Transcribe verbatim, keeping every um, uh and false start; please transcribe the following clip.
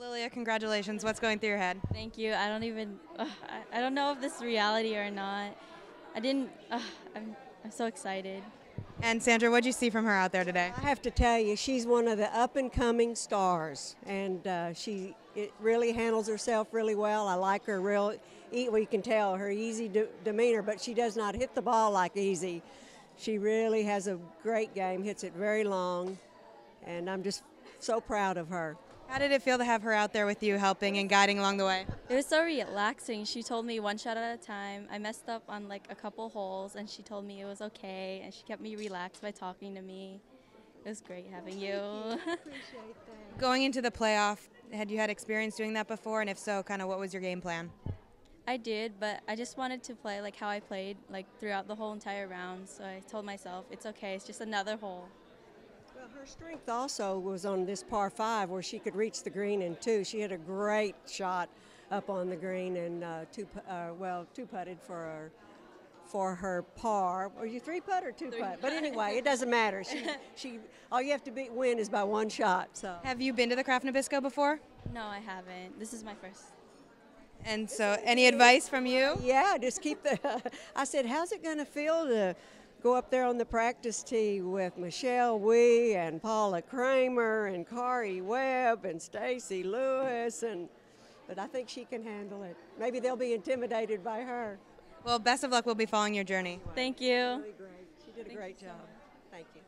Lilia, congratulations. What's going through your head? Thank you. I don't even, uh, I, I don't know if this is reality or not. I didn't, uh, I'm, I'm so excited. And Sandra, what did you see from her out there today? I have to tell you, she's one of the up-and-coming stars, and uh, she it really handles herself really well. I like her real, well, you can tell her easy de demeanor, but she does not hit the ball like easy. She really has a great game, hits it very long, and I'm just so proud of her. How did it feel to have her out there with you, helping and guiding along the way? It was so relaxing. She told me one shot at a time. I messed up on like a couple holes, and she told me it was okay, and she kept me relaxed by talking to me. It was great having you. Thank you. Appreciate that. Going into the playoff, had you had experience doing that before, and if so, kind of what was your game plan? I did, but I just wanted to play like how I played like throughout the whole entire round, so I told myself it's okay, it's just another hole. Her strength also was on this par five where she could reach the green in two. She had a great shot up on the green and uh, two, uh, well, two putted for her, for her par. Were you three putt or two three putt? putt? But anyway, it doesn't matter. She, she, all you have to be, win is by one shot. So. Have you been to the Kraft Nabisco before? No, I haven't. This is my first. And so, any advice from you? Yeah, just keep the. I said, how's it going to feel to go up there on the practice tee with Michelle Wie and Paula Creamer and Karrie Webb and Stacy Lewis, and but I think she can handle it. Maybe they'll be intimidated by her. Well, best of luck. We'll be following your journey. Thank you. Really great. She did a great job. Thank you.